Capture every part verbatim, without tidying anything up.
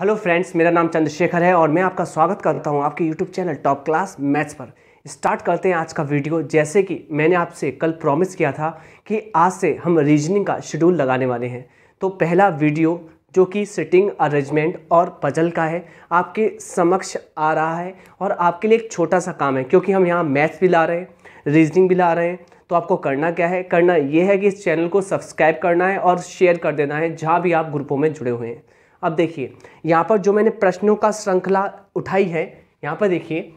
Hello friends, मेरा नाम चंद्रशेखर है और मैं आपका स्वागत करता हूं आपके YouTube channel top class maths पर। स्टार्ट करते हैं आज का वीडियो। जैसे कि मैंने आपसे कल प्रॉमिस किया था कि आज से हम रीजनिंग का शेड्यूल लगाने वाले हैं। तो पहला वीडियो जो कि सिटिंग अरेंजमेंट और पजल का है आपके समक्ष आ रहा है और आपके लिए एक छोटा सा काम है, क्योंकि हम यहाँ मैथ्स भी ला रहे हैं, रीजनिंग भी ला रहे हैं। तो आपको करना क्या है? करना ये है कि इस चैनल को सब्सक्राइब करना है और शेयर कर देना है जहाँ भी आप ग्रुपों में जुड़े हुए हैं। अब देखिए यहाँ पर जो मैंने प्रश्नों का श्रृंखला उठाई है, यहाँ पर देखिए,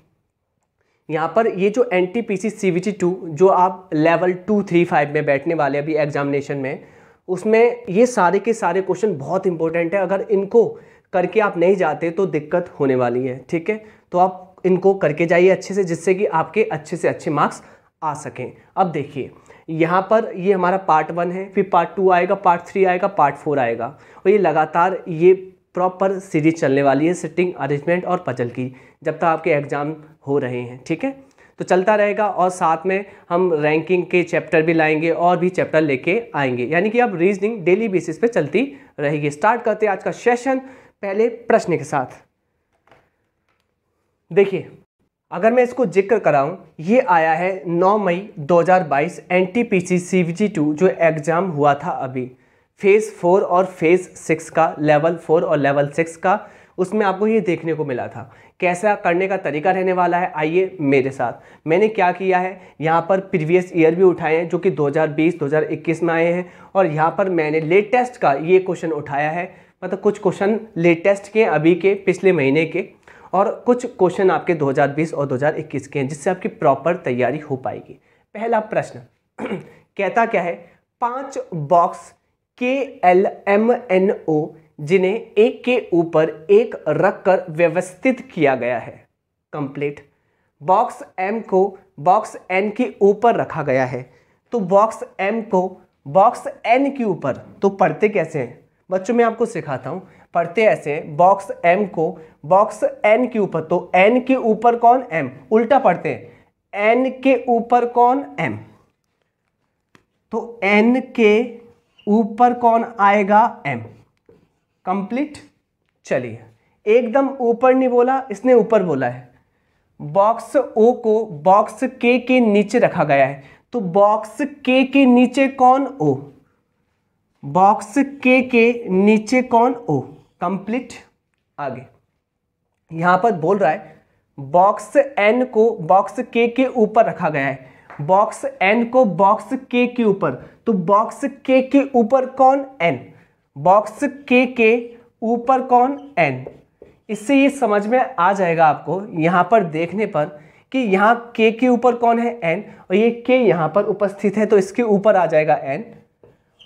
यहाँ पर ये जो एनटीपीसी सीबीटी टू जो आप लेवल टू थ्री फाइव में बैठने वाले अभी एग्जामिनेशन में, उसमें ये सारे के सारे क्वेश्चन बहुत इंपॉर्टेंट है। अगर इनको करके आप नहीं जाते तो दिक्कत होने वाली है, ठीक है? तो आप इनको करके जाइए अच्छे से, जिससे कि आपके अच्छे से अच्छे मार्क्स आ सकें। अब देखिए यहाँ पर ये हमारा पार्ट वन है, फिर पार्ट टू आएगा, पार्ट थ्री आएगा, पार्ट फोर आएगा और ये लगातार ये प्रॉपर सीरीज चलने वाली है सिटिंग अरेंजमेंट और पजल की, जब तक आपके एग्ज़ाम हो रहे हैं, ठीक है? तो चलता रहेगा और साथ में हम रैंकिंग के चैप्टर भी लाएंगे और भी चैप्टर लेके आएंगे, यानी कि अब रीजनिंग डेली बेसिस पे चलती रहेगी। स्टार्ट करते हैं आज का सेशन पहले प्रश्न के साथ। देखिए, अगर मैं इसको जिक्र कराऊं, ये आया है नौ मई दो हज़ार बाईस एनटीपीसी सीबीटी टू जो एग्ज़ाम हुआ था अभी, फेज़ फोर और फेज़ सिक्स का, लेवल फोर और लेवल सिक्स का, उसमें आपको ये देखने को मिला था। कैसा करने का तरीका रहने वाला है, आइए मेरे साथ। मैंने क्या किया है, यहाँ पर प्रीवियस ईयर भी उठाए हैं जो कि दो हज़ार बीस दो हज़ार इक्कीस में आए हैं, और यहाँ पर मैंने लेटेस्ट का ये क्वेश्चन उठाया है, मतलब कुछ क्वेश्चन लेटेस्ट के अभी के पिछले महीने के और कुछ क्वेश्चन आपके दो हज़ार बीस और दो हज़ार इक्कीस के हैं, जिससे आपकी प्रॉपर तैयारी हो पाएगी। पहला प्रश्न कहता क्या है, पांच बॉक्स के एल एम एन ओ जिन्हें एक के ऊपर एक रखकर व्यवस्थित किया गया है, कंप्लीट। बॉक्स एम को बॉक्स एन के ऊपर रखा गया है, तो बॉक्स एम को बॉक्स एन के ऊपर, तो पढ़ते कैसे हैं बच्चों, मैं आपको सिखाता हूँ। पढ़ते ऐसे हैं, बॉक्स एम को बॉक्स एन के ऊपर, तो एन के ऊपर कौन, एम। उल्टा पढ़ते हैं, एन के ऊपर कौन, एम, तो एन के ऊपर कौन आएगा, एम, कंप्लीट। चलिए, एकदम ऊपर नहीं बोला, इसने ऊपर बोला है। बॉक्स ओ को बॉक्स के के नीचे रखा गया है, तो बॉक्स के के नीचे कौन, ओ, बॉक्स के के नीचे कौन, ओ, कंप्लीट। आगे यहाँ पर बोल रहा है बॉक्स एन को बॉक्स के के ऊपर रखा गया है, बॉक्स एन को बॉक्स के के ऊपर, तो बॉक्स के के ऊपर कौन, एन, बॉक्स के के ऊपर कौन, एन। इससे ये समझ में आ जाएगा आपको यहाँ पर देखने पर कि यहाँ के के ऊपर कौन है, एन, और ये के यहाँ पर उपस्थित है तो इसके ऊपर आ जाएगा एन,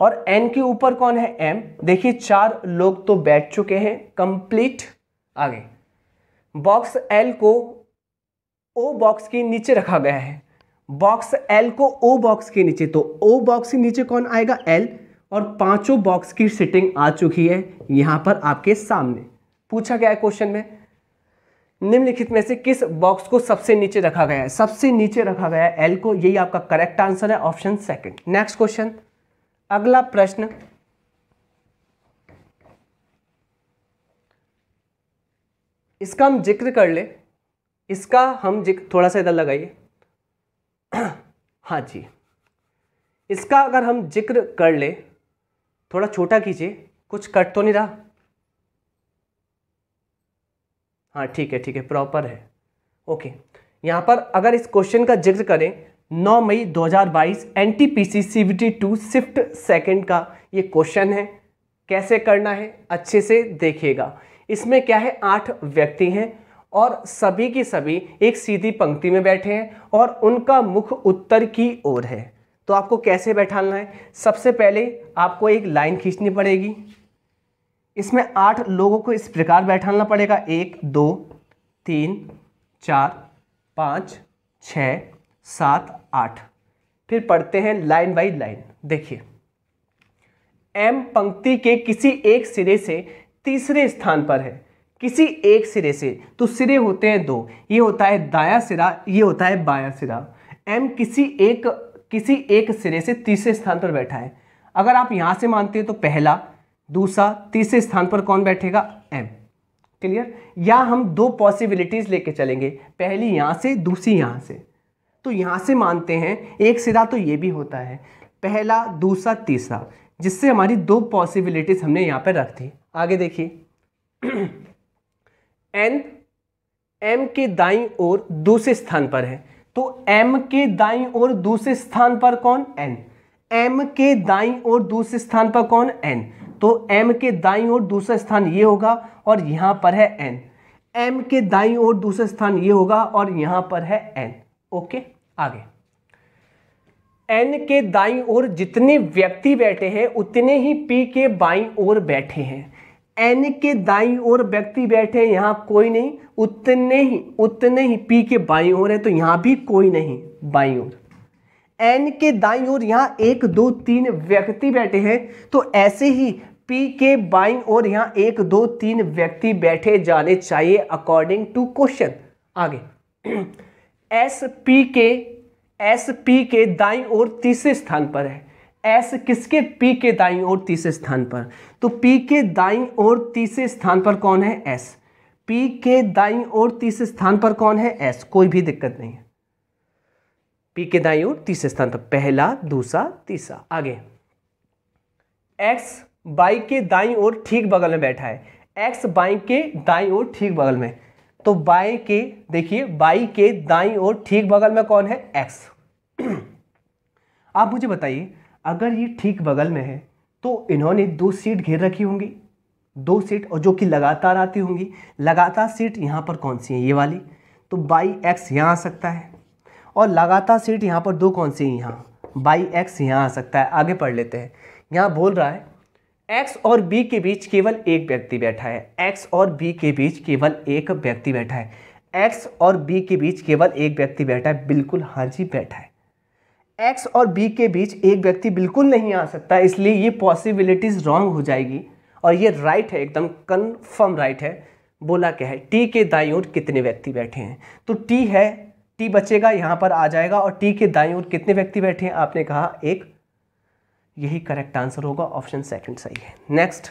और एन के ऊपर कौन है, एम। देखिए चार लोग तो बैठ चुके हैं, कंप्लीट। आगे बॉक्स एल को ओ बॉक्स के नीचे रखा गया है, बॉक्स एल को ओ बॉक्स के नीचे, तो ओ बॉक्स के नीचे कौन आएगा, एल, और पांचों बॉक्स की सिटिंग आ चुकी है यहाँ पर आपके सामने। पूछा गया है क्वेश्चन में, निम्नलिखित में से किस बॉक्स को सबसे नीचे रखा गया है, सबसे नीचे रखा गया है एल को, यही आपका करेक्ट आंसर है, ऑप्शन सेकेंड। नेक्स्ट क्वेश्चन, अगला प्रश्न, इसका हम जिक्र कर ले, इसका हम जिक्र थोड़ा सा इधर लगाइए, हाँ जी, इसका अगर हम जिक्र कर ले, थोड़ा छोटा कीजिए, कुछ कट तो नहीं रहा, हाँ ठीक है, ठीक है, प्रॉपर है, ओके। यहाँ पर अगर इस क्वेश्चन का जिक्र करें, नौ मई दो हज़ार बाईस NTPC CBT two shift second का ये क्वेश्चन है। कैसे करना है अच्छे से देखिएगा। इसमें क्या है, आठ व्यक्ति हैं और सभी के सभी एक सीधी पंक्ति में बैठे हैं और उनका मुख उत्तर की ओर है। तो आपको कैसे बैठाना है, सबसे पहले आपको एक लाइन खींचनी पड़ेगी। इसमें आठ लोगों को इस प्रकार बैठाना पड़ेगा, एक, दो, तीन, चार, पाँच, छः, सात, आठ। फिर पढ़ते हैं लाइन बाई लाइन। देखिए, एम पंक्ति के किसी एक सिरे से तीसरे स्थान पर है, किसी एक सिरे से, तो सिरे होते हैं दो, ये होता है दायां सिरा, ये होता है बायां सिरा। एम किसी एक किसी एक सिरे से तीसरे स्थान पर बैठा है। अगर आप यहाँ से मानते हैं तो पहला, दूसरा, तीसरे स्थान पर कौन बैठेगा, एम। क्लियर। या हम दो पॉसिबिलिटीज लेके चलेंगे, पहली यहाँ से दूसरी यहाँ से। तो यहाँ से मानते हैं एक सिरा तो ये भी होता है, पहला दूसरा तीसरा, जिससे हमारी दो पॉसिबिलिटीज हमने यहाँ पर रख दी। आगे देखिए एन एम के दाईं ओर दूसरे स्थान पर है, तो एम के दाईं ओर दूसरे स्थान पर कौन एन, एम के दाईं ओर दूसरे स्थान पर कौन एन, तो M के दाईं ओर दूसरा स्थान ये होगा और यहाँ पर है N, M के दाईं ओर दूसरा स्थान ये होगा और यहाँ पर है N। ओके आगे, N के दाईं ओर जितने व्यक्ति बैठे हैं उतने ही P के बाईं ओर बैठे हैं। N के दाईं ओर व्यक्ति बैठे हैं, यहाँ कोई नहीं, उतने ही उतने ही P के बाईं ओर है, तो यहाँ भी कोई नहीं बाईं ओर। N के दाईं ओर यहाँ एक दो तीन व्यक्ति बैठे हैं, तो ऐसे ही P के बाईं ओर यहाँ एक दो तीन व्यक्ति बैठे जाने चाहिए अकॉर्डिंग टू क्वेश्चन। आगे S P के S P के दाईं ओर तीसरे स्थान पर है। S किसके, P के दाईं ओर तीसरे स्थान पर, तो P के दाईं ओर तीसरे स्थान पर कौन है S, P के दाईं ओर तीसरे स्थान पर कौन है S, कोई भी दिक्कत नहीं है। P के दाईं ओर तीसरे स्थान पर पहला दूसरा तीसरा। आगे X बाई के दाईं ओर ठीक बगल में बैठा है, एक्स बाई के दाईं ओर ठीक बगल में, तो बाई के, देखिए बाई के दाईं ओर ठीक बगल में कौन है एक्स। आप मुझे बताइए अगर ये ठीक बगल में है तो इन्होंने दो सीट घेर रखी होंगी, दो सीट, और जो कि लगातार आती होंगी। लगातार सीट यहाँ पर कौन सी है, ये वाली, तो बाई एक्स यहाँ आ सकता है, और लगातार सीट यहाँ पर दो कौन सी है, यहाँ बाई एक्स यहाँ आ सकता है। आगे पढ़ लेते हैं, यहाँ बोल रहा है X और B के बीच केवल एक व्यक्ति बैठा है, X और B के बीच केवल एक व्यक्ति बैठा है, X और B के बीच केवल एक व्यक्ति बैठा है, बिल्कुल हाँ जी बैठा है। X और B के बीच एक व्यक्ति बिल्कुल नहीं आ सकता, इसलिए ये पॉसिबिलिटीज रॉन्ग हो जाएगी, और ये राइट है, एकदम कन्फर्म राइट है। बोला क्या है, T के दाईं ओर कितने व्यक्ति बैठे हैं, तो T है, T बचेगा यहाँ पर आ जाएगा, और T के दाईं ओर कितने व्यक्ति बैठे हैं, आपने कहा एक, यही करेक्ट आंसर होगा, ऑप्शन सेकंड सही है। नेक्स्ट,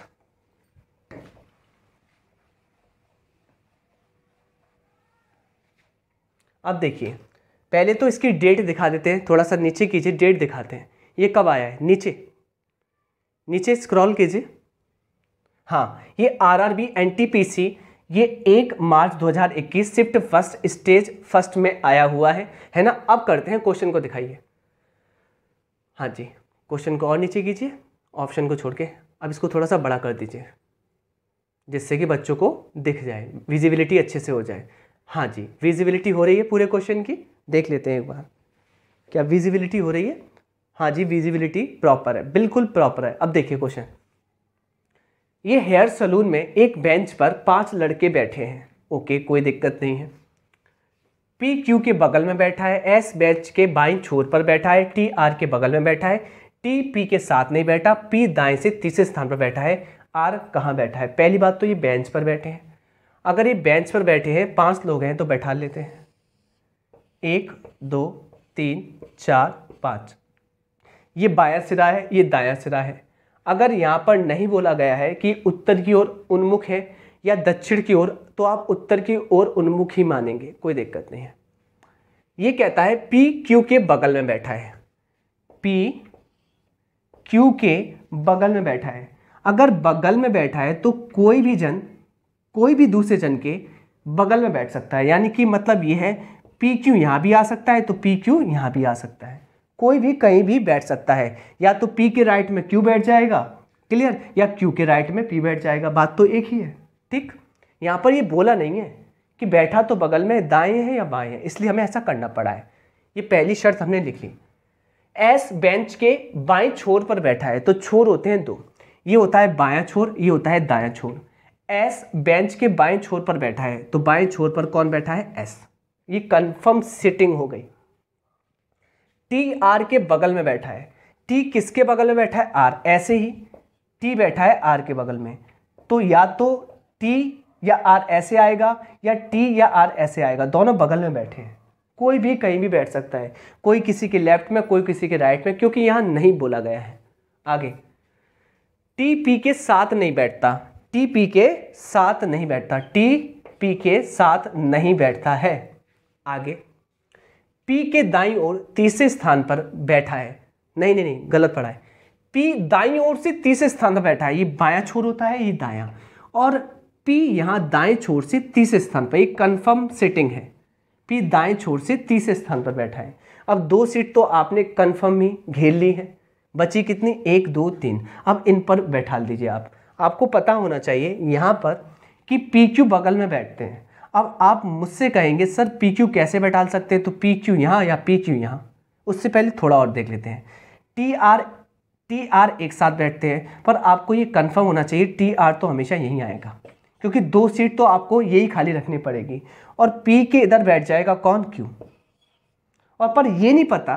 अब देखिए पहले तो इसकी डेट दिखा देते हैं, थोड़ा सा नीचे कीजिए, डेट दिखाते हैं ये कब आया है। नीचे नीचे स्क्रॉल कीजिए, हाँ ये आरआरबी एनटीपीसी, ये एक मार्च दो हज़ार इक्कीस शिफ्ट फर्स्ट स्टेज फर्स्ट में आया हुआ है, है ना। अब करते हैं क्वेश्चन को, दिखाइए हाँ जी, क्वेश्चन को और नीचे कीजिए, ऑप्शन को छोड़ के। अब इसको थोड़ा सा बड़ा कर दीजिए जिससे कि बच्चों को दिख जाए, विजिबिलिटी अच्छे से हो जाए। हाँ जी विजिबिलिटी हो रही है पूरे क्वेश्चन की, देख लेते हैं एक बार क्या विजिबिलिटी हो रही है। हाँ जी विजिबिलिटी प्रॉपर है, बिल्कुल प्रॉपर है। अब देखिए क्वेश्चन, ये हेयर सलून में एक बेंच पर पाँच लड़के बैठे हैं, ओके कोई दिक्कत नहीं है। पी क्यू के बगल में बैठा है, एस बेंच के बाईं छोर पर बैठा है, टी आर के बगल में बैठा है, टी पी के साथ नहीं बैठा, पी दाएं से तीसरे स्थान पर बैठा है, आर कहाँ बैठा है। पहली बात तो ये बेंच पर बैठे हैं, अगर ये बेंच पर बैठे हैं पांच लोग हैं तो बैठा लेते हैं, एक दो तीन चार पाँच, ये बायां सिरा है ये दायां सिरा है। अगर यहाँ पर नहीं बोला गया है कि उत्तर की ओर उन्मुख है या दक्षिण की ओर, तो आप उत्तर की ओर उन्मुख ही मानेंगे, कोई दिक्कत नहीं है। ये कहता है पी क्यू के बगल में बैठा है, पी क्यू के बगल में बैठा है, अगर बगल में बैठा है तो कोई भी जन कोई भी दूसरे जन के बगल में बैठ सकता है, यानी कि मतलब ये है पी क्यू यहाँ भी आ सकता है तो पी क्यू यहाँ भी आ सकता है, कोई भी कहीं भी बैठ सकता है, या तो पी के राइट में क्यू बैठ जाएगा, क्लियर, या क्यू के राइट में पी बैठ जाएगा, बात तो एक ही है। ठीक, यहाँ पर ये बोला नहीं है कि बैठा तो बगल में दाएँ है या बाएँ है, इसलिए हमें ऐसा करना पड़ा है। ये पहली शर्त हमने लिखी, एस बेंच के बाएं छोर पर बैठा है, तो छोर होते हैं दो, ये होता है बायां छोर ये होता है दायां छोर। एस बेंच के बाएं छोर पर बैठा है, तो बाएं छोर पर कौन बैठा है एस, ये कंफर्म सिटिंग हो गई। टी आर के बगल में बैठा है, टी किसके बगल में बैठा है आर, ऐसे ही टी बैठा है आर के बगल में, तो या तो टी या आर ऐसे आएगा या टी या आर ऐसे आएगा, दोनों बगल में बैठे हैं, कोई भी कहीं भी बैठ सकता है, कोई किसी के लेफ्ट में कोई किसी के राइट में, क्योंकि यहाँ नहीं बोला गया है। आगे टी पी के साथ नहीं बैठता, टी पी के साथ नहीं बैठता, टी पी के साथ नहीं बैठता है। आगे पी के दाईं ओर तीसरे स्थान पर बैठा है, नहीं नहीं नहीं गलत पढ़ा है, पी दाईं ओर से तीसरे स्थान पर बैठा है, ये बायां छोर होता है ये दायां, और पी यहाँ दाएं छोर से तीसरे स्थान पर, ये कन्फर्म सीटिंग है, पी दाएं छोर से तीसरे स्थान पर बैठा है। अब दो सीट तो आपने कन्फर्म ही घेर ली है, बची कितनी, एक दो तीन, अब इन पर बैठा दीजिए आप। आपको पता होना चाहिए यहाँ पर कि पी क्यू बगल में बैठते हैं। अब आप मुझसे कहेंगे सर पी क्यू कैसे बैठा सकते हैं, तो पी क्यू यहाँ या पी क्यू यहाँ, उससे पहले थोड़ा और देख लेते हैं। टी आर टी आर एक साथ बैठते हैं, पर आपको ये कंफर्म होना चाहिए टी आर तो हमेशा यहीं आएगा, क्योंकि दो सीट तो आपको यही खाली रखनी पड़ेगी, और पी के इधर बैठ जाएगा कौन, क्यू। और पर ये नहीं पता,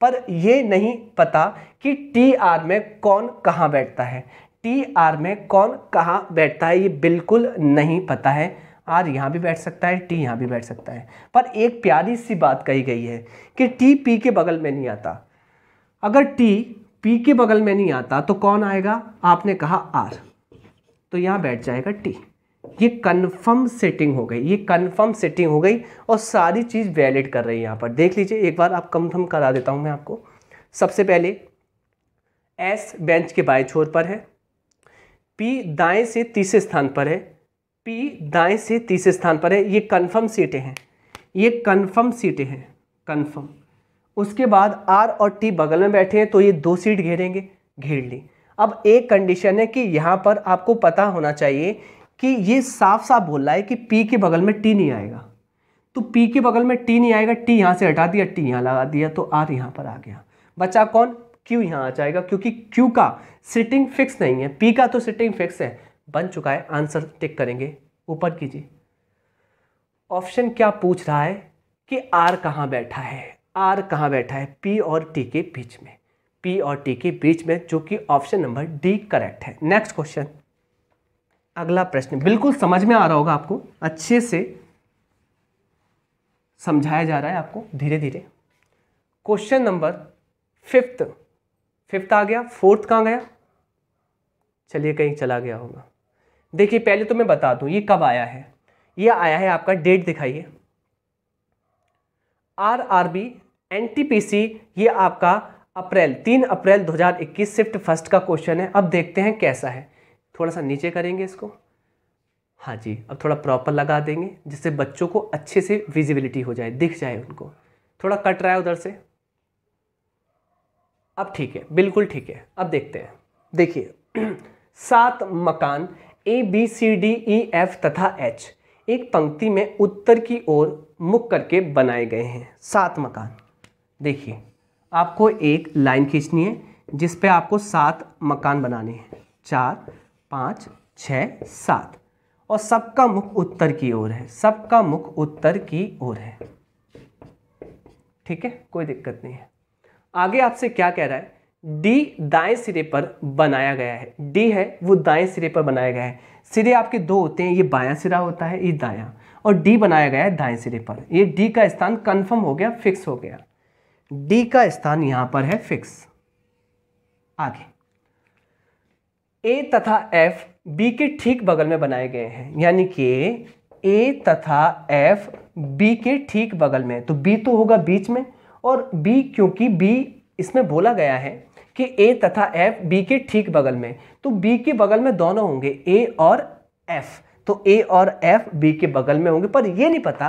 पर ये नहीं पता कि टी आर में कौन कहाँ बैठता है, टी आर में कौन कहाँ बैठता है ये बिल्कुल नहीं पता है। आर यहाँ भी बैठ सकता है, टी यहाँ भी बैठ सकता है, पर एक प्यारी सी बात कही गई है कि टी पी के बगल में नहीं आता। अगर टी पी के बगल में नहीं आता तो कौन आएगा, आपने कहा आर, तो यहाँ बैठ जाएगा टी। ये कन्फर्म सेटिंग हो गई, ये कन्फर्म सेटिंग हो गई और सारी चीज़ वैलिड कर रही है। यहाँ पर देख लीजिए, एक बार आप कंफर्म करा देता हूँ मैं आपको। सबसे पहले एस बेंच के बाएं छोर पर है, पी दाएं से तीसरे स्थान पर है, पी दाएं से तीसरे स्थान पर है, ये कन्फर्म सीटें हैं, ये कन्फर्म सीटें हैं, कन्फर्म। उसके बाद आर और टी बगल में बैठे हैं, तो ये दो सीट घेरेंगे, घेर ली। अब एक कंडीशन है कि यहाँ पर आपको पता होना चाहिए कि ये साफ साफ बोल रहा है कि पी के बगल में टी नहीं आएगा, तो पी के बगल में टी नहीं आएगा, टी यहाँ से हटा दिया, टी यहाँ लगा दिया, तो आर यहाँ पर आ गया, बचा कौन, क्यू यहाँ आ जाएगा, क्योंकि क्यू का सिटिंग फिक्स नहीं है, पी का तो सिटिंग फिक्स है। बन चुका है आंसर, टिक करेंगे, ऊपर कीजिए। ऑप्शन क्या पूछ रहा है कि आर कहाँ बैठा है, आर कहाँ बैठा है, पी और टी के बीच में, पी और टी के बीच में, जो कि ऑप्शन नंबर डी करेक्ट है। नेक्स्ट क्वेश्चन, अगला प्रश्न, बिल्कुल समझ में आ रहा होगा आपको, अच्छे से समझाया जा रहा है आपको धीरे धीरे। क्वेश्चन नंबर फिफ्थ, फिफ्थ आ गया, फोर्थ कहाँ गया, चलिए कहीं चला गया होगा। देखिए पहले तो मैं बता दूं ये कब आया है, ये आया है आपका, डेट दिखाइए, R R B N T P C, ये आपका अप्रैल, तीन अप्रैल दो हज़ार इक्कीस शिफ्ट फर्स्ट का क्वेश्चन है। अब देखते हैं कैसा है, थोड़ा सा नीचे करेंगे इसको, हाँ जी, अब थोड़ा प्रॉपर लगा देंगे जिससे बच्चों को अच्छे से विजिबिलिटी हो जाए, दिख जाए उनको। थोड़ा कट रहा है उधर से, अब ठीक है, बिल्कुल ठीक है। अब देखते हैं, देखिए सात मकान A B C D E F तथा एच एक पंक्ति में उत्तर की ओर मुख करके बनाए गए हैं। सात मकान, देखिए आपको एक लाइन खींचनी है जिस पे आपको सात मकान बनाने हैं, चार पाँच छः सात, और सबका मुख उत्तर की ओर है, सबका मुख उत्तर की ओर है, ठीक है, कोई दिक्कत नहीं है। आगे आपसे क्या कह रहा है, डी दाएं सिरे पर बनाया गया है, डी है वो दाएं सिरे पर बनाया गया है, सिरे आपके दो होते हैं, ये बायां सिरा होता है ये दायां, और डी बनाया गया है दाएं सिरे पर। ये डी का स्थान कंफर्म हो गया, फिक्स हो गया, डी का स्थान यहाँ पर है फिक्स। आगे ए तथा एफ बी के ठीक बगल में बनाए गए हैं, यानी कि ए तथा एफ बी के ठीक बगल में, तो बी तो होगा बीच में, और बी क्योंकि बी इसमें बोला गया है कि A तथा F B के ठीक बगल में, तो B के बगल में दोनों होंगे, A और F, तो A और F B के बगल में होंगे, पर ये नहीं पता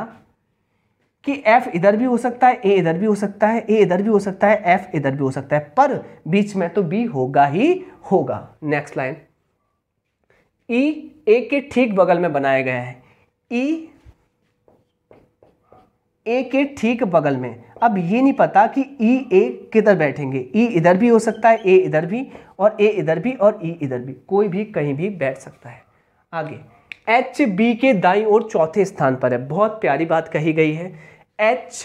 कि F इधर भी हो सकता है, A इधर भी हो सकता है, A इधर भी हो सकता है, F इधर भी हो सकता है, पर बीच में तो B होगा ही होगा। नेक्स्ट लाइन, E A के ठीक बगल में बनाया गया है, E A के ठीक बगल में, अब ये नहीं पता कि ई ए किधर बैठेंगे, ई इधर भी हो सकता है, ए इधर भी, और ए इधर भी, और ई इधर भी, कोई भी कहीं भी बैठ सकता है। आगे एच बी के दाईं ओर चौथे स्थान पर है, बहुत प्यारी बात कही गई है, एच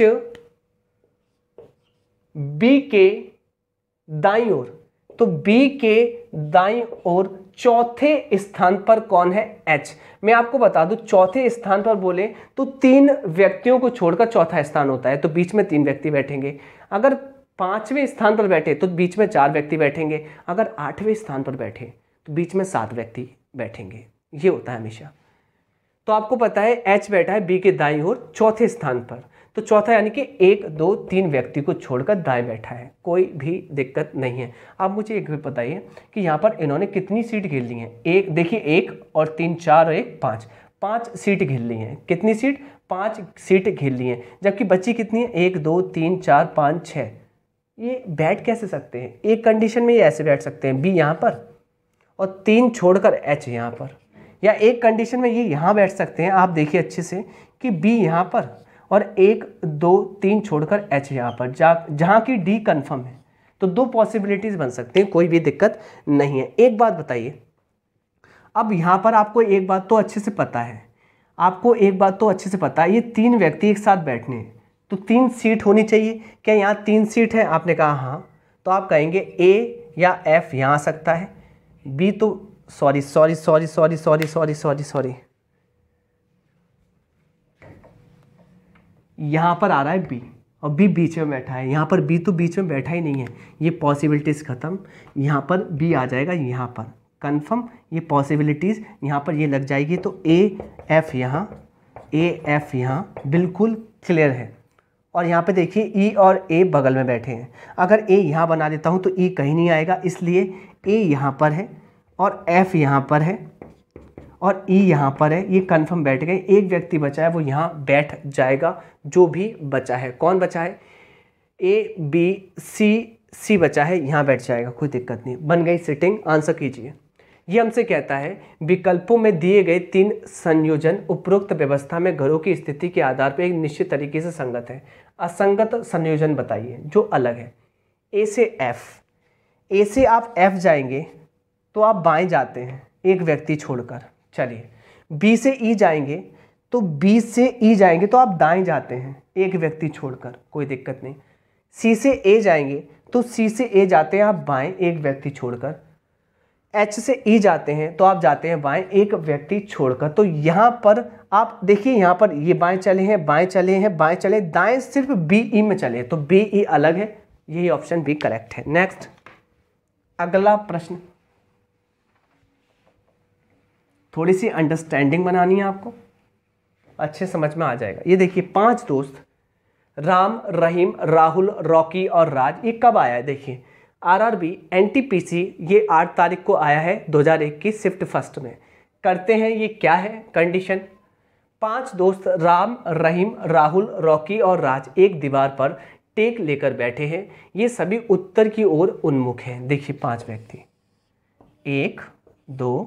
बी के दाईं ओर, तो बी के दाईं ओर चौथे स्थान पर कौन है, एच। मैं आपको बता दूं चौथे स्थान पर बोले तो तीन व्यक्तियों को छोड़कर चौथा स्थान होता है, तो बीच में तीन व्यक्ति बैठेंगे। अगर पांचवें स्थान पर बैठे तो बीच में चार व्यक्ति बैठेंगे, अगर आठवें स्थान पर बैठे तो बीच में सात व्यक्ति बैठेंगे, ये होता है हमेशा। तो आपको पता है एच बैठा है बी के दाईं ओर चौथे स्थान पर, तो चौथा यानी कि एक दो तीन व्यक्ति को छोड़कर दाएं बैठा है, कोई भी दिक्कत नहीं है। आप मुझे एक भी बताइए कि यहाँ पर इन्होंने कितनी सीट घेर ली है, एक देखिए एक और तीन चार और एक पाँच, पाँच सीट घेर ली हैं। कितनी सीट? पाँच सीट घेर ली हैं, जबकि बच्ची कितनी है एक दो तीन चार पाँच छः। ये बैठ कैसे सकते हैं? एक कंडीशन में ये ऐसे बैठ सकते हैं बी यहाँ पर और तीन छोड़कर एच यहाँ पर, या एक कंडीशन में ये यहाँ बैठ सकते हैं। आप देखिए अच्छे से कि बी यहाँ पर और एक दो तीन छोड़कर एच यहाँ पर, जा जहाँ की डी कंफर्म है। तो दो पॉसिबिलिटीज़ बन सकते हैं, कोई भी दिक्कत नहीं है। एक बात बताइए, अब यहाँ पर आपको एक बात तो अच्छे से पता है, आपको एक बात तो अच्छे से पता है ये तीन व्यक्ति एक साथ बैठने हैं तो तीन सीट होनी चाहिए। क्या यहाँ तीन सीट है? आपने कहा हाँ, तो आप कहेंगे ए या एफ यहाँ आ सकता है, बी तो sorry sorry sorry sorry sorry sorry sorry sorry यहाँ पर आ रहा है बी और बी बीच में बैठा है। यहाँ पर बी तो बीच में बैठा ही नहीं है, ये पॉसिबिलिटीज़ ख़त्म। यहाँ पर बी आ जाएगा, यहाँ पर कन्फर्म ये पॉसिबिलिटीज़ यहाँ पर ये लग जाएगी। तो ए एफ यहाँ, ए एफ यहाँ बिल्कुल क्लियर है। और यहाँ पे देखिए ई और ए बगल में बैठे हैं। अगर ए यहाँ बना देता हूँ तो ई कहीं नहीं आएगा, इसलिए ए यहाँ पर है और एफ यहाँ पर है और ई यहाँ पर है। ये कन्फर्म बैठ गए, एक व्यक्ति बचा है वो यहाँ बैठ जाएगा। जो भी बचा है, कौन बचा है? ए बी सी, सी बचा है यहाँ बैठ जाएगा, कोई दिक्कत नहीं। बन गई सिटिंग। आंसर कीजिए। ये हमसे कहता है विकल्पों में दिए गए तीन संयोजन उपरोक्त व्यवस्था में घरों की स्थिति के आधार पर एक निश्चित तरीके से संगत है। असंगत संयोजन बताइए जो अलग है। ए से एफ, ए से आप एफ जाएंगे तो आप बाएं जाते हैं एक व्यक्ति छोड़कर। चलिए बी से ई जाएंगे तो बी से ई जाएंगे तो आप दाएं जाते हैं एक व्यक्ति छोड़कर, कोई दिक्कत नहीं। सी से ए जाएंगे तो सी से ए जाते हैं आप बाएं एक व्यक्ति छोड़कर। एच से ई जाते हैं तो आप जाते हैं बाएं एक व्यक्ति छोड़कर। तो यहाँ पर आप देखिए, यहाँ पर ये बाएं चले हैं, बाएं चले हैं, बाएं चले, दाएं सिर्फ बी ई में चले, तो बी ई अलग है। यही ऑप्शन बी करेक्ट है। नेक्स्ट, अगला प्रश्न। थोड़ी सी अंडरस्टैंडिंग बनानी है आपको, अच्छे समझ में आ जाएगा। ये देखिए, पांच दोस्त राम, रहीम, राहुल, रॉकी और राज। ये कब आया है? देखिए आरआरबी एनटीपीसी ये आठ तारीख को आया है दो हज़ार इक्कीस शिफ्ट फर्स्ट में। करते हैं ये क्या है कंडीशन। पांच दोस्त राम, रहीम, राहुल, रॉकी और राज एक दीवार पर टेक लेकर बैठे हैं। ये सभी उत्तर की ओर उन्मुख हैं। देखिए पांच व्यक्ति, एक दो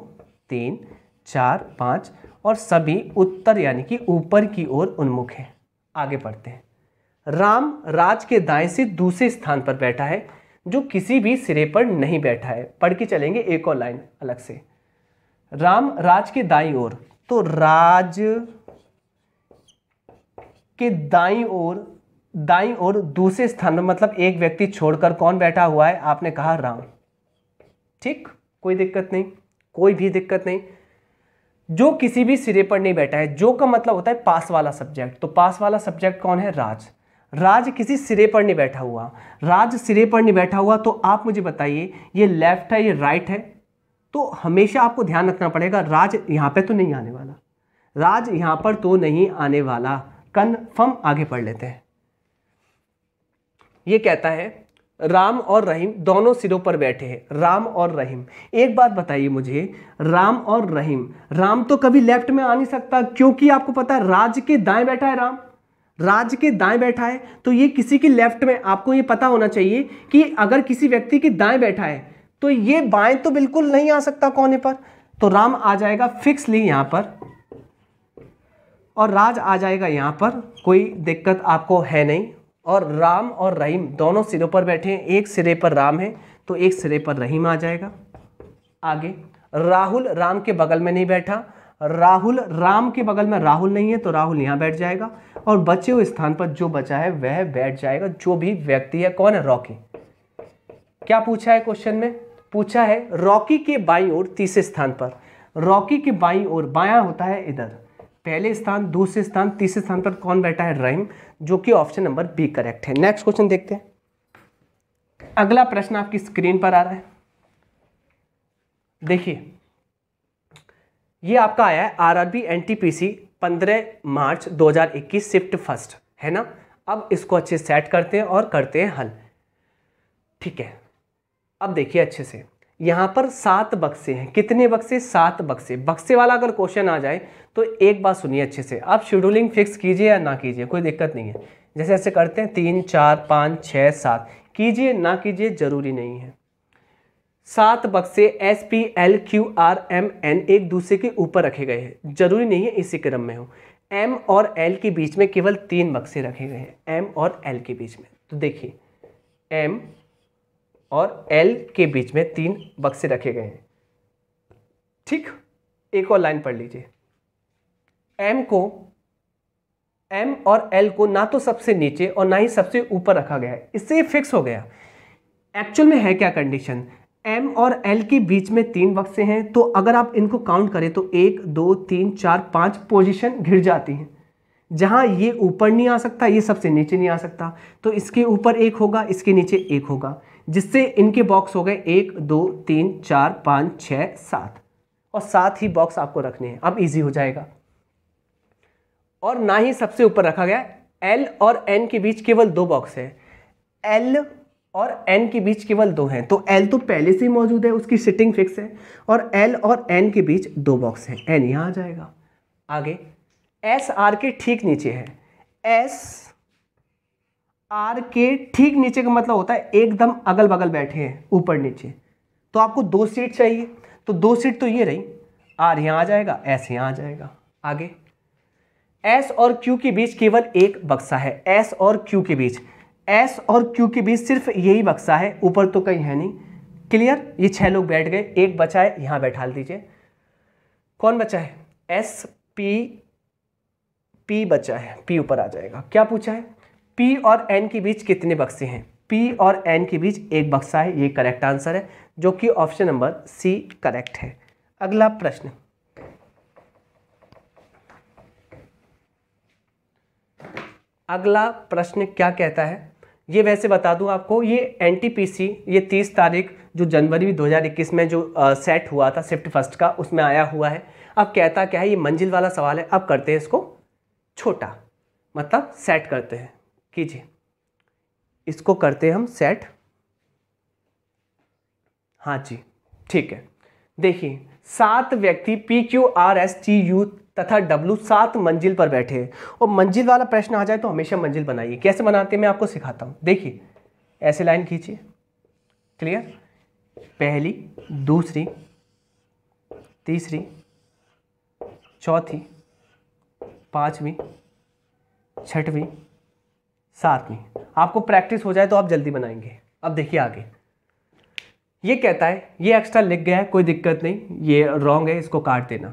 तीन चार पाँच, और सभी उत्तर यानी कि ऊपर की ओर उन्मुख हैं। आगे बढ़ते हैं। राम राज के दाएं से दूसरे स्थान पर बैठा है जो किसी भी सिरे पर नहीं बैठा है। पढ़ के चलेंगे एक और लाइन अलग से। राम राज के दाईं ओर, तो राज के दाईं ओर, दाईं ओर दूसरे स्थान पर मतलब एक व्यक्ति छोड़कर कौन बैठा हुआ है? आपने कहा राम, ठीक, कोई दिक्कत नहीं, कोई भी दिक्कत नहीं। जो किसी भी सिरे पर नहीं बैठा है, जो का मतलब होता है पास वाला सब्जेक्ट, तो पास वाला सब्जेक्ट कौन है? राज। राज किसी सिरे पर नहीं बैठा हुआ, राज सिरे पर नहीं बैठा हुआ, तो आप मुझे बताइए ये लेफ्ट है ये राइट है? तो हमेशा आपको ध्यान रखना पड़ेगा राज यहाँ पे तो नहीं आने वाला, राज यहाँ पर तो नहीं आने वाला, कन्फर्म। आगे पढ़ लेते हैं। ये कहता है राम और रहीम दोनों सिरों पर बैठे हैं। राम और रहीम, एक बात बताइए मुझे, राम और रहीम, राम तो कभी लेफ्ट में आ नहीं सकता क्योंकि आपको पता है राज के दाएं बैठा है राम, राज के दाएं बैठा है, तो ये किसी के लेफ्ट में। आपको ये पता होना चाहिए कि अगर किसी व्यक्ति के दाएं बैठा है तो ये बाएं तो बिल्कुल नहीं आ सकता कोने पर, तो राम आ जाएगा फिक्सली यहाँ पर और राज आ जाएगा यहाँ पर, कोई दिक्कत आपको है नहीं। और राम और रहीम दोनों सिरों पर बैठे हैं, एक सिरे पर राम है तो एक सिरे पर रहीम आ जाएगा। आगे, राहुल राम के बगल में नहीं बैठा, राहुल राम के बगल में राहुल नहीं है तो राहुल यहाँ बैठ जाएगा और बचे हुए स्थान पर जो बचा है वह बैठ जाएगा, जो भी व्यक्ति है। कौन है? रॉकी। क्या पूछा है क्वेश्चन में? पूछा है रॉकी के बाईं ओर तीसरे स्थान पर। रॉकी के बाईं ओर, बायां होता है इधर, पहले स्थान दूसरे स्थान तीसरे स्थान पर कौन बैठा है? रहीम, जो कि ऑप्शन नंबर बी करेक्ट है। नेक्स्ट क्वेश्चन देखते हैं। अगला प्रश्न आपकी स्क्रीन पर आ रहा है। देखिए ये आपका आया है आरआरबी एनटीपीसी पंद्रह मार्च दो हज़ार इक्कीस शिफ्ट फर्स्ट, है ना। अब इसको अच्छे से सेट करते हैं और करते हैं हल। ठीक है, अब देखिए अच्छे से, यहाँ पर सात बक्से हैं। कितने बक्से? सात बक्से। बक्से वाला अगर क्वेश्चन आ जाए तो एक बात सुनिए अच्छे से, आप शेड्यूलिंग फिक्स कीजिए या ना कीजिए, कोई दिक्कत नहीं है। जैसे ऐसे करते हैं तीन चार पाँच छः सात, कीजिए ना कीजिए जरूरी नहीं है। सात बक्से S P L Q R M N एक दूसरे के ऊपर रखे गए हैं, जरूरी नहीं है इसी क्रम में हो। एम और एल के बीच में केवल तीन बक्से रखे गए हैं, एम और एल के बीच में। तो देखिए एम और एल के बीच में तीन बक्से रखे गए हैं। ठीक, एक और लाइन पढ़ लीजिए। एम को, एम और एल को ना तो सबसे नीचे और ना ही सबसे ऊपर रखा गया है, इससे फिक्स हो गया। एक्चुअल में है क्या कंडीशन, M और L के बीच में तीन बक्से हैं, तो अगर आप इनको काउंट करें तो एक दो तीन चार पाँच पोजीशन घिर जाती हैं, जहाँ ये ऊपर नहीं आ सकता, ये सबसे नीचे नहीं आ सकता, तो इसके ऊपर एक होगा, इसके नीचे एक होगा, जिससे इनके बॉक्स हो गए एक दो तीन चार पाँच छः सात, और सात ही बॉक्स आपको रखने हैं। अब ईजी हो जाएगा। और ना ही सबसे ऊपर रखा गया। एल और एन के बीच केवल दो बॉक्स है, एल और n के बीच केवल दो हैं, तो l तो पहले से ही मौजूद है, उसकी सिटिंग फिक्स है, और l और n के बीच दो बॉक्स हैं, n यहाँ आ जाएगा। आगे s r के ठीक नीचे है, s r के ठीक नीचे का मतलब होता है एकदम अगल बगल बैठे हैं, ऊपर नीचे, तो आपको दो सीट चाहिए, तो दो सीट तो ये रही, r यहाँ आ जाएगा, s यहाँ आ जाएगा। आगे s और q के बीच केवल एक बक्सा है, s और q के बीच, S और Q के बीच सिर्फ यही बक्सा है, ऊपर तो कहीं है नहीं। क्लियर, ये छह लोग बैठ गए, एक बचा है, यहाँ बैठा दीजिए। कौन बचा है? S P P बचा है, P ऊपर आ जाएगा। क्या पूछा है? P और N के बीच कितने बक्से हैं? P और N के बीच एक बक्सा है, ये करेक्ट आंसर है, जो कि ऑप्शन नंबर C करेक्ट है। अगला प्रश्न, अगला प्रश्न क्या कहता है, ये वैसे बता दूं आपको, ये एनटीपीसी ये तीस तारीख जो जनवरी दो हज़ार इक्कीस में जो आ, सेट हुआ था शिफ्ट फर्स्ट का, उसमें आया हुआ है। अब कहता क्या है, ये मंजिल वाला सवाल है। अब करते हैं इसको छोटा, मतलब सेट करते हैं, कीजिए इसको, करते हैं हम सेट। हाँ जी ठीक है। देखिए सात व्यक्ति P Q R S T U तथा W सात मंजिल पर बैठे हैं, और मंजिल वाला प्रश्न आ जाए तो हमेशा मंजिल बनाइए। कैसे बनाते हैं मैं आपको सिखाता हूँ। देखिए ऐसे लाइन खींचिए, क्लियर, पहली दूसरी तीसरी चौथी पाँचवीं छठवीं सातवीं, आपको प्रैक्टिस हो जाए तो आप जल्दी बनाएंगे। अब देखिए आगे, ये कहता है, ये एक्स्ट्रा लिख गया है, कोई दिक्कत नहीं, ये रॉन्ग है, इसको काट देना।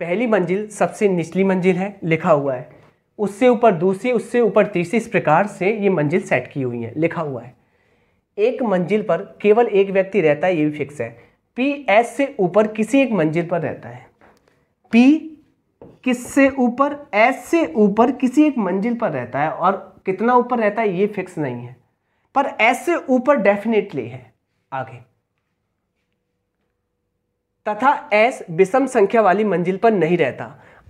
पहली मंजिल सबसे निचली मंजिल है, लिखा हुआ है, उससे ऊपर दूसरी, उससे ऊपर तीसरी, इस प्रकार से ये मंजिल सेट की हुई है, लिखा हुआ है। एक मंजिल पर केवल एक व्यक्ति रहता है, ये भी फिक्स है। पी एस से ऊपर किसी एक मंजिल पर रहता है, पी किस से ऊपर, एस से ऊपर किसी एक मंजिल पर रहता है, और कितना ऊपर रहता है ये फिक्स नहीं है, पर एस से ऊपर डेफिनेटली है। आगे, तथा S विषम संख्या वाली मंजिल पर नहीं रहता।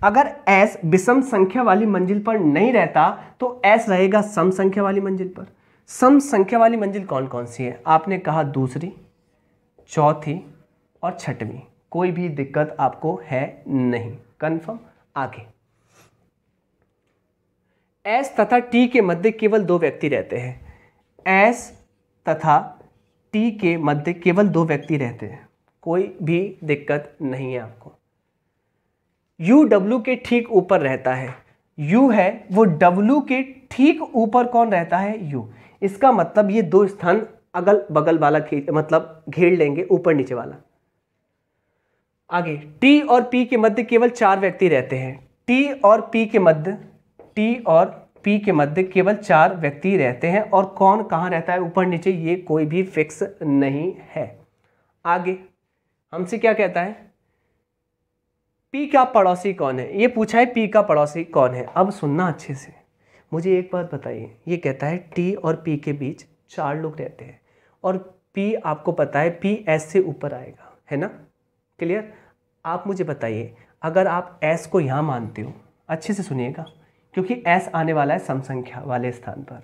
अगर S विषम संख्या वाली मंजिल पर नहीं रहता तो S रहेगा सम संख्या वाली मंजिल पर। सम संख्या वाली मंजिल कौन कौन सी है? आपने कहा दूसरी, चौथी और छठवीं, कोई भी दिक्कत आपको है नहीं, कंफर्म। आगे, S तथा T के मध्य केवल दो व्यक्ति रहते हैं, S तथा T के मध्य केवल दो व्यक्ति रहते हैं, कोई भी दिक्कत नहीं है आपको। यू डब्ल्यू के ठीक ऊपर रहता है, यू है वो डब्ल्यू के ठीक ऊपर कौन रहता है? यू। इसका मतलब ये दो स्थान अगल बगल वाला मतलब घेर लेंगे, ऊपर नीचे वाला। आगे, टी और पी के मध्य केवल चार व्यक्ति रहते हैं, टी और पी के मध्य, टी और पी के मध्य केवल चार व्यक्ति रहते हैं, और कौन कहाँ रहता है ऊपर नीचे ये कोई भी फिक्स नहीं है। आगे हमसे क्या कहता है, पी का पड़ोसी कौन है? ये पूछा है, पी का पड़ोसी कौन है। अब सुनना अच्छे से, मुझे एक बात बताइए, ये कहता है टी और पी के बीच चार लोग रहते हैं, और पी आपको पता है पी एस से ऊपर आएगा, है ना, क्लियर। आप मुझे बताइए, अगर आप एस को यहाँ मानते हो, अच्छे से सुनिएगा, क्योंकि एस आने वाला है सम संख्या वाले स्थान पर,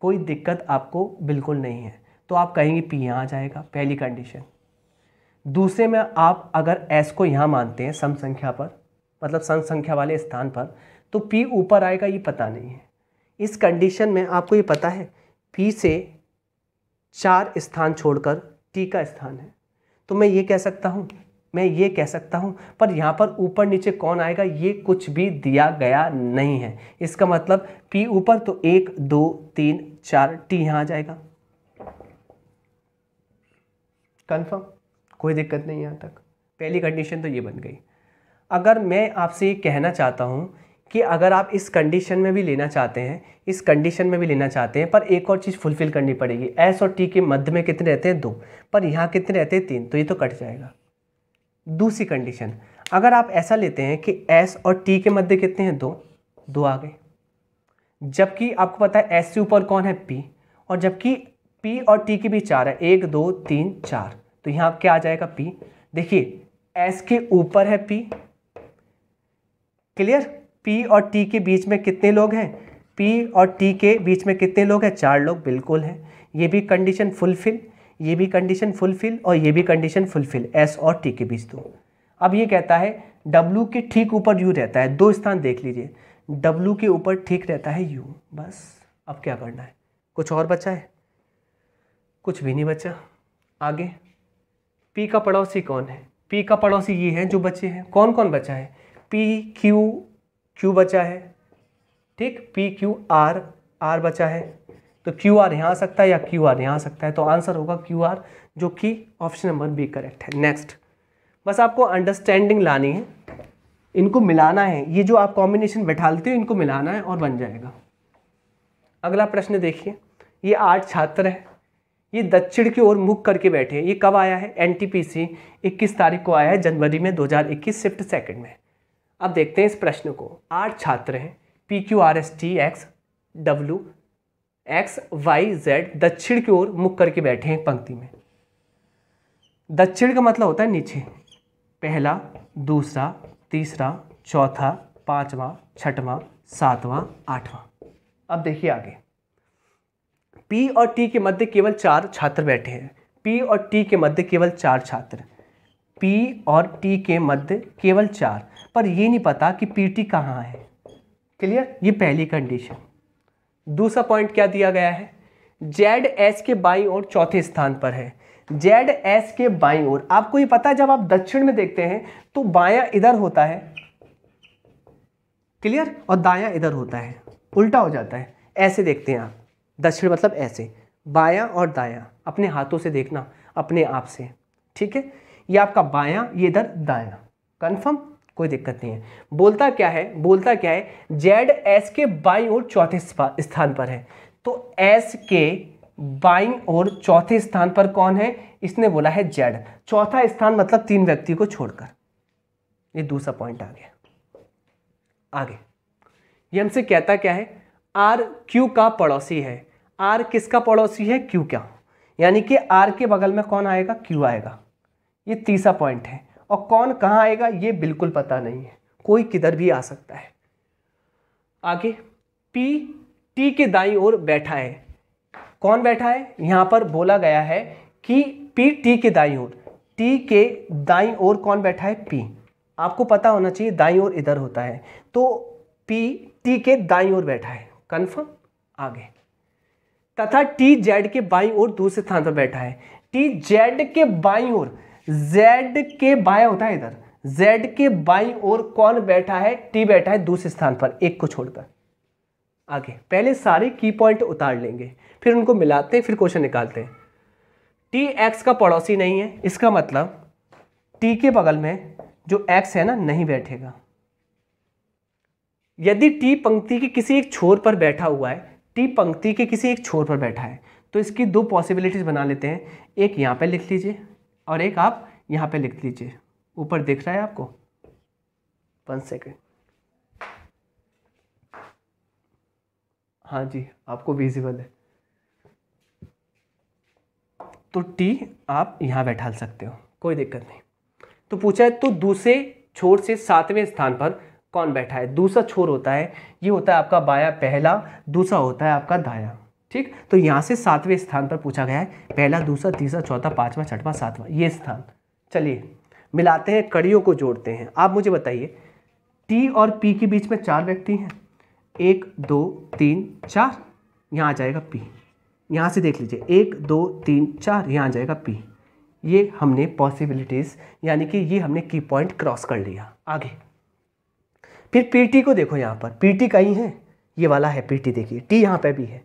कोई दिक्कत आपको बिल्कुल नहीं है, तो आप कहेंगे पी यहाँ आ जाएगा, पहली कंडीशन। दूसरे में आप अगर एस को यहाँ मानते हैं सम संख्या पर, मतलब सम संख्या वाले स्थान पर, तो पी ऊपर आएगा, ये पता नहीं है। इस कंडीशन में आपको ये पता है पी से चार स्थान छोड़कर टी का स्थान है, तो मैं ये कह सकता हूँ, मैं ये कह सकता हूँ, पर यहाँ पर ऊपर नीचे कौन आएगा ये कुछ भी दिया गया नहीं है। इसका मतलब पी ऊपर तो एक दो तीन चार, टी यहाँ आ जाएगा, कन्फर्म, कोई दिक्कत नहीं यहाँ तक। पहली कंडीशन तो ये बन गई। अगर मैं आपसे ये कहना चाहता हूँ कि अगर आप इस कंडीशन में भी लेना चाहते हैं, इस कंडीशन में भी लेना चाहते हैं, पर एक और चीज़ फुलफ़िल करनी पड़ेगी। एस और टी के मध्य में कितने रहते हैं? दो। पर यहाँ कितने रहते हैं? तीन। तो ये तो कट जाएगा। दूसरी कंडीशन, अगर आप ऐसा लेते हैं कि एस और टी के मध्य कितने हैं? दो। दो आ गए। जबकि आपको पता है एस से ऊपर कौन है? पी। और जबकि पी और टी के बीच चार है, एक दो तीन चार, तो यहाँ क्या आ जाएगा? पी। देखिए एस के ऊपर है पी, क्लियर। पी और टी के बीच में कितने लोग हैं? पी और टी के बीच में कितने लोग हैं? चार लोग, बिल्कुल हैं। ये भी कंडीशन फुलफिल, ये भी कंडीशन फुलफिल, और ये भी कंडीशन फुलफिल, एस और टी के बीच दो। अब ये कहता है डब्लू के ठीक ऊपर यू रहता है, दो स्थान देख लीजिए, डब्लू के ऊपर ठीक रहता है यू। बस अब क्या करना है? कुछ और बचा है? कुछ भी नहीं बचा। आगे पी का पड़ोसी कौन है? पी का पड़ोसी ये है जो बचे हैं। कौन कौन बचा है? पी क्यू, क्यू बचा है, ठीक, पी क्यू आर, आर बचा है, तो क्यू आर यहाँ आ सकता है या क्यू आर यहाँ आ सकता है, तो आंसर होगा क्यू आर, जो कि ऑप्शन नंबर बी करेक्ट है। नेक्स्ट, बस आपको अंडरस्टैंडिंग लानी है, इनको मिलाना है, ये जो आप कॉम्बिनेशन बैठालते हो इनको मिलाना है और बन जाएगा। अगला प्रश्न देखिए, ये आठ छात्र हैं, ये दक्षिण की ओर मुख करके बैठे हैं। ये कब आया है? एनटीपीसी इक्कीस तारीख को आया है, जनवरी में दो हज़ार इक्कीस शिफ्ट सेकेंड में। अब देखते हैं इस प्रश्न को। आठ छात्र हैं, P Q R S T X W X Y Z दक्षिण की ओर मुख करके बैठे हैं पंक्ति में। दक्षिण का मतलब होता है नीचे, पहला दूसरा तीसरा चौथा पांचवा छठवां सातवां आठवां। अब देखिए आगे, पी और टी के मध्य केवल चार छात्र बैठे हैं। पी और टी के मध्य केवल चार छात्र, पी और टी के मध्य केवल चार, पर ये नहीं पता कि पी टी कहाँ है, क्लियर। ये पहली कंडीशन। दूसरा पॉइंट क्या दिया गया है? जेड एस के बाईं ओर चौथे स्थान पर है। जेड एस के बाईं ओर, आपको ये पता है जब आप दक्षिण में देखते हैं तो बायां इधर होता है, क्लियर, और दायां इधर होता है, उल्टा हो जाता है। ऐसे देखते हैं आप दक्षिण, मतलब ऐसे बायां और दायां, अपने हाथों से देखना, अपने आप से, ठीक है। ये आपका बायां, ये इधर दायां, कन्फर्म, कोई दिक्कत नहीं है। बोलता क्या है? बोलता क्या है? जेड एस के बाईं ओर चौथे स्थान पर है, तो एस के बाईं ओर चौथे स्थान पर कौन है? इसने बोला है जेड। चौथा स्थान मतलब तीन व्यक्ति को छोड़कर। ये दूसरा पॉइंट आ गया। आगे ये हमसे कहता क्या है? आर क्यू का पड़ोसी है। आर किसका पड़ोसी है? क्यू का, यानी कि आर के बगल में कौन आएगा? क्यू आएगा। ये तीसरा पॉइंट है। और कौन कहाँ आएगा ये बिल्कुल पता नहीं है, कोई किधर भी आ सकता है। आगे पी टी के दाईं ओर बैठा है। कौन बैठा है? यहाँ पर बोला गया है कि पी टी के दाईं ओर, टी के दाईं ओर कौन बैठा है? पी। आपको पता होना चाहिए दाईं ओर इधर होता है, तो पी टी के दाईं ओर बैठा है, कन्फर्म। आगे तथा टी जेड के बाईं ओर दूसरे स्थान पर बैठा है। टी जेड के बाईं ओर, Z के बाएं होता है इधर, Z के बाईं ओर कौन बैठा है? T बैठा है दूसरे स्थान पर, एक को छोड़कर। आगे पहले सारे की पॉइंट उतार लेंगे, फिर उनको मिलाते हैं, फिर क्वेश्चन निकालते हैं। T X का पड़ोसी नहीं है, इसका मतलब T के बगल में जो X है ना, नहीं बैठेगा। यदि T पंक्ति के किसी एक छोर पर बैठा हुआ है, T पंक्ति के किसी एक छोर पर बैठा है, तो इसकी दो पॉसिबिलिटीज बना लेते हैं। एक यहाँ पर लिख लीजिए और एक आप यहाँ पे लिख लीजिए, ऊपर दिख रहा है आपको, वन सेकेंड, हाँ जी आपको विजिबल है। तो टी आप यहाँ बैठा सकते हो, कोई दिक्कत नहीं। तो पूछा है तो दूसरे छोर से सातवें स्थान पर कौन बैठा है। दूसरा छोर होता है, ये होता है आपका बाया पहला, दूसरा होता है आपका दाया। ठीक, तो यहाँ से सातवें स्थान पर पूछा गया है, पहला, दूसरा, तीसरा, चौथा, पाँचवा, छठवां, सातवां, ये स्थान। चलिए मिलाते हैं, कड़ियों को जोड़ते हैं। आप मुझे बताइए टी और पी के बीच में चार व्यक्ति हैं, एक दो तीन चार, यहाँ आ जाएगा पी। यहाँ से देख लीजिए, एक दो तीन चार, यहाँ आ जाएगा पी। ये हमने पॉसिबिलिटीज़ यानी कि ये हमने की पॉइंट क्रॉस कर लिया। आगे फिर पीटी को देखो, यहाँ पर पीटी कहीं है, ये वाला है पीटी, देखिए टी यहाँ पे भी है।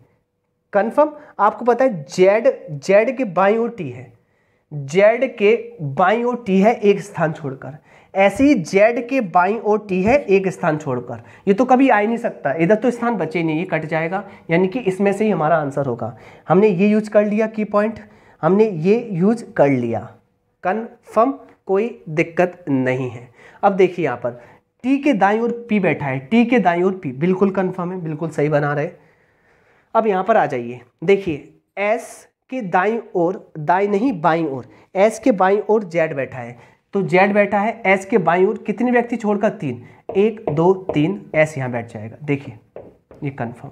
कन्फर्म आपको पता है जेड, जेड के बाईं ओर टी है, जेड के बाईं ओर टी है एक स्थान छोड़कर। ऐसे ही जेड के बाईं ओर टी है एक स्थान छोड़कर, ये तो कभी आ ही नहीं सकता, इधर तो स्थान बचे नहीं, ये कट जाएगा, यानी कि इसमें से ही हमारा आंसर होगा। हमने ये यूज कर लिया की पॉइंट, हमने ये यूज कर लिया, कन्फर्म कोई दिक्कत नहीं है। अब देखिए यहाँ पर टी के दाईं ओर पी बैठा है, टी के दाईं ओर पी, बिल्कुल कन्फर्म है, बिल्कुल सही बना रहे। अब यहाँ पर आ जाइए, देखिए एस के दाईं ओर, दाईं नहीं बाईं ओर, एस के बाईं ओर जेड बैठा है, तो जेड बैठा है एस के बाईं ओर कितने व्यक्ति छोड़कर, तीन, एक दो तीन, एस यहाँ बैठ जाएगा। देखिए ये कन्फर्म,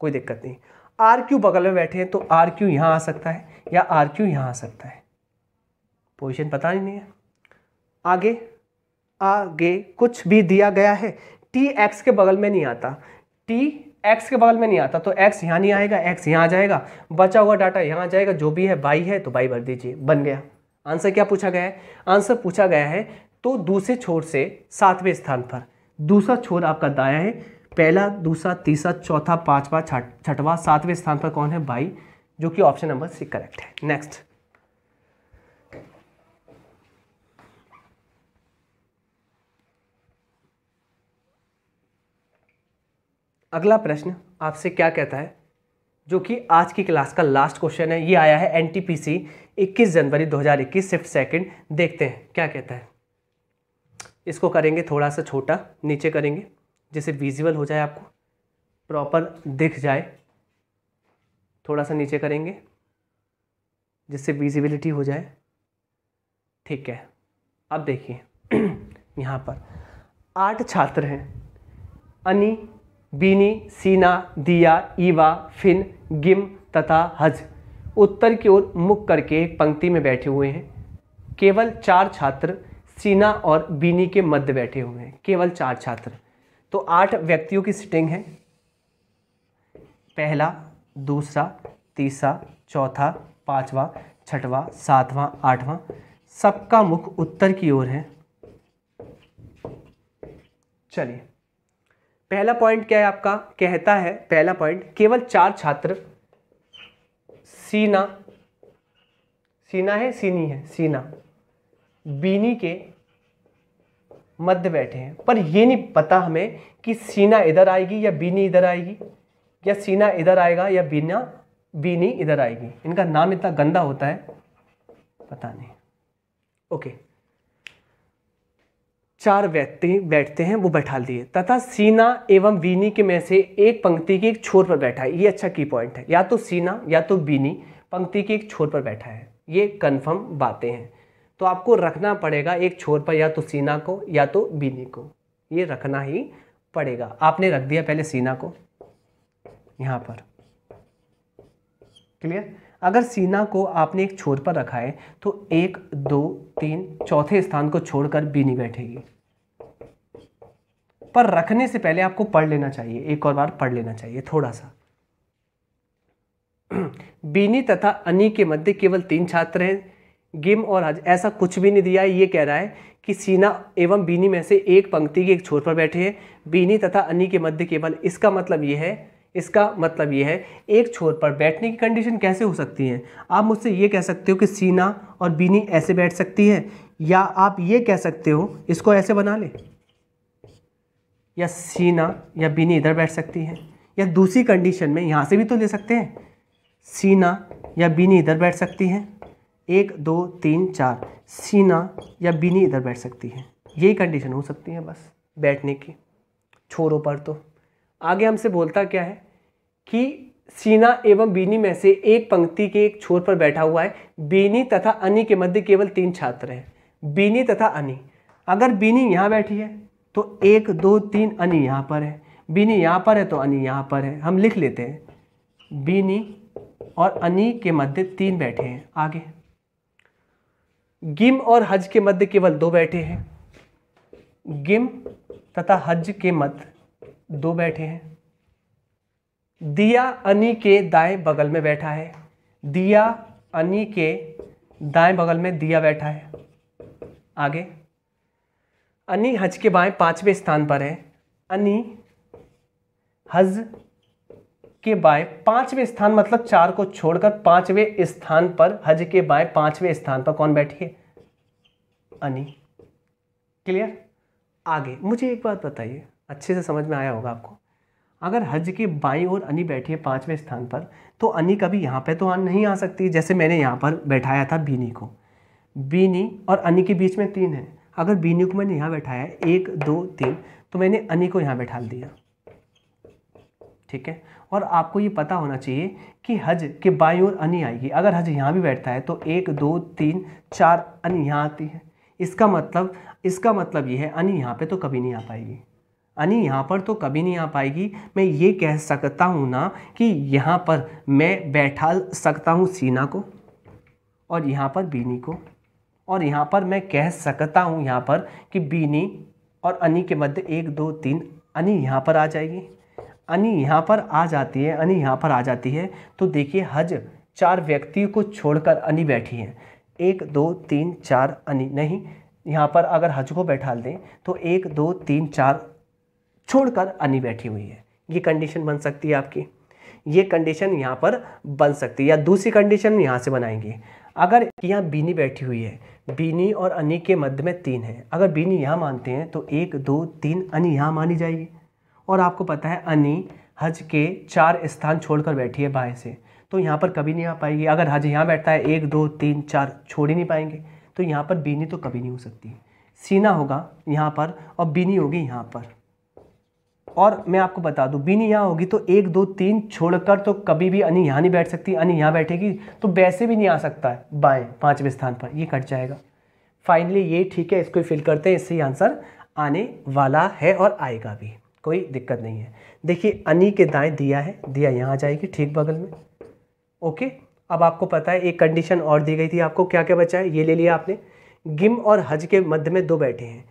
कोई दिक्कत नहीं। आर क्यू बगल में बैठे हैं, तो आर क्यू यहाँ आ सकता है या आर क्यू यहाँ आ सकता है, पोजीशन पता ही नहीं है। आगे आगे कुछ भी दिया गया है, टी एक्स के बगल में नहीं आता, टी एक्स के बगल में नहीं आता, तो एक्स यहाँ नहीं आएगा, एक्स यहाँ आ जाएगा, बचा हुआ डाटा यहाँ आ जाएगा, जो भी है बाई है तो बाई भर दीजिए, बन गया आंसर। क्या पूछा गया है? आंसर पूछा गया है तो दूसरे छोर से सातवें स्थान पर, दूसरा छोर आपका दाया है, पहला, दूसरा, तीसरा, चौथा, पांचवा, छठवां, सातवें स्थान पर कौन है? बाई, जो कि ऑप्शन नंबर सी करेक्ट है। नेक्स्ट अगला प्रश्न आपसे क्या कहता है, जो कि आज की क्लास का लास्ट क्वेश्चन है, ये आया है एनटीपीसी इक्कीस जनवरी दो हज़ार इक्कीस शिफ्ट सेकंड। देखते हैं क्या कहता है। इसको करेंगे थोड़ा सा छोटा, नीचे करेंगे जैसे विजुअल हो जाए, आपको प्रॉपर दिख जाए, थोड़ा सा नीचे करेंगे जिससे विजिबिलिटी हो जाए। ठीक है, अब देखिए यहाँ पर आठ छात्र हैं, अनी, बीनी, सीना, दिया, ईवा, फिन, गिम तथा हज उत्तर की ओर मुख करके एक पंक्ति में बैठे हुए हैं। केवल चार छात्र सीना और बीनी के मध्य बैठे हुए हैं, केवल चार छात्र। तो आठ व्यक्तियों की सिटिंग है, पहला, दूसरा, तीसरा, चौथा, पांचवा, छठवां, सातवां, आठवां, सबका मुख उत्तर की ओर है। चलिए पहला पॉइंट क्या है आपका, कहता है पहला पॉइंट केवल चार छात्र सीना, सीना है सीनी है सीना बीनी के मध्य बैठे हैं, पर ये नहीं पता हमें कि सीना इधर आएगी या बीनी इधर आएगी, या सीना इधर आएगा या बीना बीनी इधर आएगी। इनका नाम इतना गंदा होता है, पता नहीं। ओके, चार व्यक्ति बैठते हैं, वो बैठा दिए, तथा सीना एवं बीनी के में से एक पंक्ति के एक छोर पर बैठा है। ये अच्छा की पॉइंट है, या तो सीना या तो बीनी पंक्ति के एक छोर पर बैठा है, ये कन्फर्म बातें हैं। तो आपको रखना पड़ेगा एक छोर पर, या तो सीना को या तो बीनी को, ये रखना ही पड़ेगा। आपने रख दिया पहले सीना को यहाँ पर, क्लियर। अगर सीना को आपने एक छोर पर रखा है तो एक, दो, तीन, चौथे स्थान को छोड़कर बीनी बैठेगी। पर रखने से पहले आपको पढ़ लेना चाहिए, एक और बार पढ़ लेना चाहिए थोड़ा सा। बीनी तथा अनी के मध्य केवल तीन छात्र हैं, गिम और हज ऐसा कुछ भी नहीं दिया है। ये कह रहा है कि सीना एवं बीनी में से एक पंक्ति के एक छोर पर बैठे हैं, बीनी तथा अनी के मध्य केवल, इसका मतलब ये है, इसका मतलब ये है एक छोर पर बैठने की कंडीशन कैसे हो सकती है। आप मुझसे ये कह सकते हो कि सीना और बीनी ऐसे बैठ सकती है, या आप ये कह सकते हो, इसको ऐसे बना ले, या सीना या बीनी इधर बैठ सकती है, या दूसरी कंडीशन में यहाँ से भी तो ले सकते हैं, सीना या बीनी इधर बैठ सकती है, एक, दो, तीन, चार, सीना या बीनी इधर बैठ सकती है। यही कंडीशन हो सकती है बस बैठने की छोरों पर। तो आगे हमसे बोलता क्या है कि सीना एवं बीनी में से एक पंक्ति के एक छोर पर बैठा हुआ है, बीनी तथा अनी के मध्य केवल तीन छात्र हैं। बीनी तथा अनी, अगर बीनी यहाँ बैठी है तो एक दो तीन अनी यहाँ पर है, बीनी यहाँ पर है तो अनी यहाँ पर है। हम लिख लेते हैं बीनी और अनी के मध्य तीन बैठे हैं। आगे गिम और हज के मध्य केवल दो बैठे हैं, गिम तथा हज के मध्य दो बैठे हैं। दिया अनी के दाएं बगल में बैठा है, दिया अनी के दाएं बगल में दिया बैठा है। आगे अनी हज के बाएं पांचवें स्थान पर है, अनी हज के बाएं पांचवें स्थान मतलब चार को छोड़कर पांचवें स्थान पर, हज के बाएं पांचवें स्थान पर कौन बैठी है? अनी। क्लियर। आगे मुझे एक बात बताइए, अच्छे से समझ में आया होगा आपको, अगर हज के बाईं ओर अनी बैठी है पांचवें स्थान पर तो अनी कभी यहाँ पे तो नहीं आ सकती। जैसे मैंने यहाँ पर बैठाया था बीनी को, बीनी और अनी के बीच में तीन है, अगर बीनी को मैंने यहाँ बैठाया एक दो तीन तो मैंने अनी को यहाँ बैठा दिया, ठीक है। और आपको ये पता होना चाहिए कि हज के बाईं ओर अनी आएगी, अगर हज यहाँ भी बैठता है तो एक दो तीन चार अनी यहाँ आती है। इसका मतलब इसका मतलब ये है अनी यहाँ पे तो कभी नहीं आ पाएगी, अनी यहाँ पर तो कभी नहीं आ पाएगी। मैं ये कह सकता हूँ ना कि यहाँ पर मैं बैठा सकता हूँ सीना को और यहाँ पर बीनी को, और यहाँ पर मैं कह सकता हूँ यहाँ पर कि बीनी और अनी के मध्य एक दो तीन, अनी यहाँ पर आ जाएगी। अनी यहाँ पर आ जाती है, अनी यहाँ पर आ जाती है तो देखिए हज चार व्यक्तियों को छोड़कर अनी बैठी है, एक दो तीन चार अनी, नहीं यहाँ पर अगर हज को बैठा दें तो एक दो तीन चार छोड़कर अनी बैठी हुई है। ये कंडीशन बन सकती है आपकी, ये कंडीशन यहाँ पर बन सकती है, या दूसरी कंडीशन यहाँ से बनाएंगे। अगर यहाँ बीनी बैठी हुई है, बीनी और अनी के मध्य में तीन है, अगर बीनी यहाँ मानते हैं तो एक दो तीन अनी यहाँ मानी जाएगी। और आपको पता है अनी हज के चार स्थान छोड़कर बैठी है बाएं से, तो यहाँ पर कभी नहीं आ पाएगी। अगर हज यहाँ बैठता है एक दो तीन चार छोड़ ही नहीं पाएंगे, तो यहाँ पर बीनी तो कभी नहीं हो सकती। सीना होगा यहाँ पर और बीनी होगी यहाँ पर, और मैं आपको बता दूं बीनी यहाँ होगी तो एक दो तीन छोड़कर तो कभी भी अनी यहाँ नहीं बैठ सकती, अनी यहाँ बैठेगी तो वैसे भी नहीं आ सकता है बाएं पांचवें स्थान पर, ये कट जाएगा। फाइनली ये ठीक है, इसको फिल करते हैं, इससे आंसर आने वाला है और आएगा भी, कोई दिक्कत नहीं है। देखिए अनी के दाएं दिया है, दिया यहाँ आ जाएगी ठीक बगल में। ओके, अब आपको पता है एक कंडीशन और दी गई थी आपको, क्या क्या बचा है ये ले लिया आपने। गिम और हज के मध्य में दो बैठे हैं,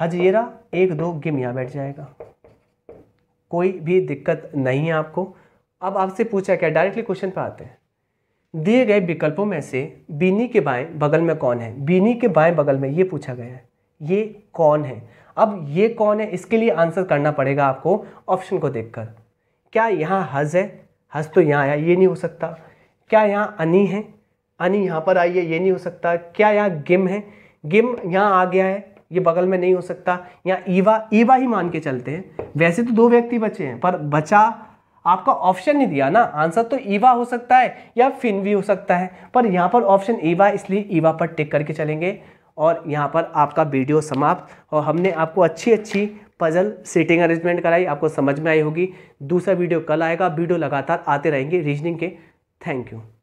हज ये रहा एक दो, गिम यहाँ बैठ जाएगा, कोई भी दिक्कत नहीं है आपको। अब आपसे पूछा क्या, डायरेक्टली क्वेश्चन पर आते हैं, दिए गए विकल्पों में से बीनी के बाएं बगल में कौन है? बीनी के बाएं बगल में ये पूछा गया है, ये कौन है? अब ये कौन है इसके लिए आंसर करना पड़ेगा आपको ऑप्शन को देखकर। क्या यहाँ हज है? हज तो यहाँ आया, ये नहीं हो सकता। क्या यहाँ अनी है? अनी यहाँ पर आई है, ये नहीं हो सकता। क्या यहाँ गिम है? गिम यहाँ आ गया है, ये बगल में नहीं हो सकता। यहाँ ईवा, ईवा ही मान के चलते हैं, वैसे तो दो व्यक्ति बचे हैं पर बचा आपका ऑप्शन नहीं दिया ना, आंसर तो ईवा हो सकता है या फिनवी हो सकता है, पर यहाँ पर ऑप्शन ईवा, इसलिए ईवा पर टिक करके चलेंगे। और यहाँ पर आपका वीडियो समाप्त, और हमने आपको अच्छी अच्छी पजल सीटिंग अरेंजमेंट कराई, आपको समझ में आई होगी। दूसरा वीडियो कल आएगा, वीडियो लगातार आते रहेंगे रीजनिंग के। Thank you.